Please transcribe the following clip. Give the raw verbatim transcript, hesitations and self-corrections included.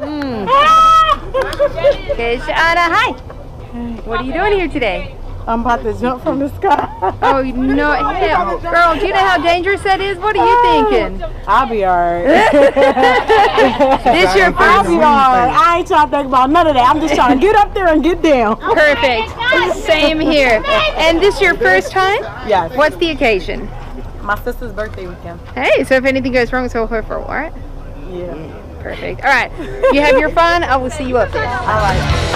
Mm. Kashana, hi. What are you doing here today? I'm about to jump from the sky. Oh, no. Hell, girl, do you know how dangerous that is? What are you thinking? I'll be all right. This your first I'll be all right. I ain't trying to think about none of that. I'm just trying to get up there and get down. Perfect. Same here. And this your first time? Yes. What's the occasion? My sister's birthday weekend. Hey, so if anything goes wrong, it's all her fault, all right? Yeah. Perfect. All right. You have your fun. I will see you up there. All right.